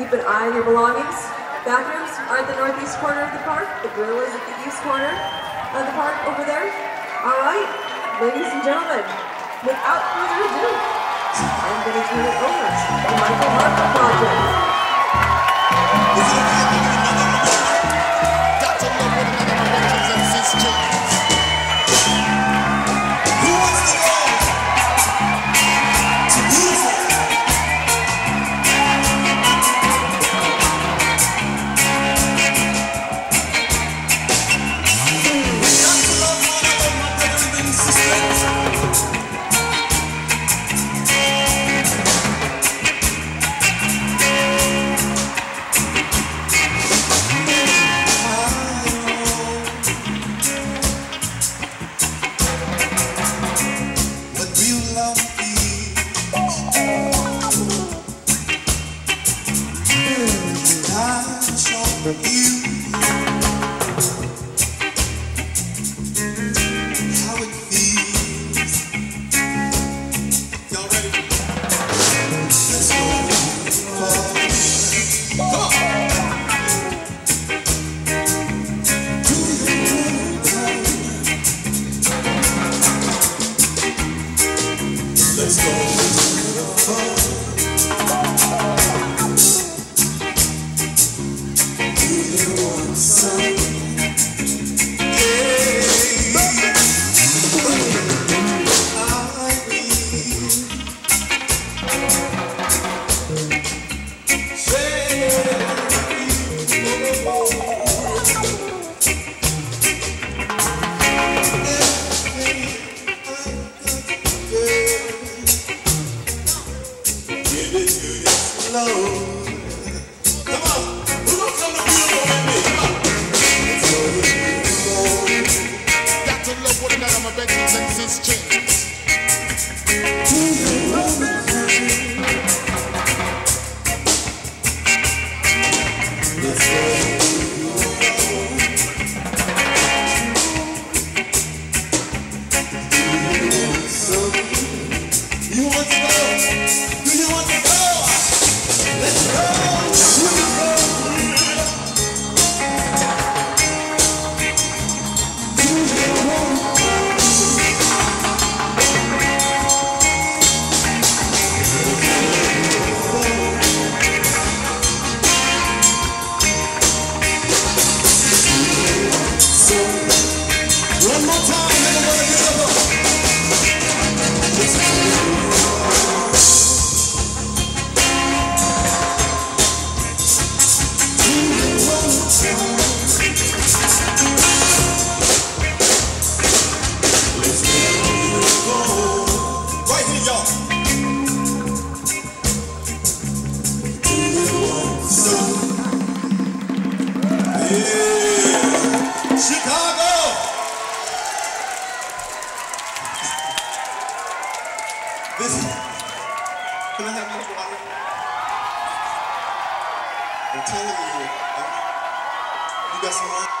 Keep an eye on your belongings. Bathrooms are at the northeast corner of the park. The grill is at the east corner of the park over there. All right, ladies and gentlemen, without further ado, I'm going to turn it over to the Michael Harper Project. I'm telling you, you got some money.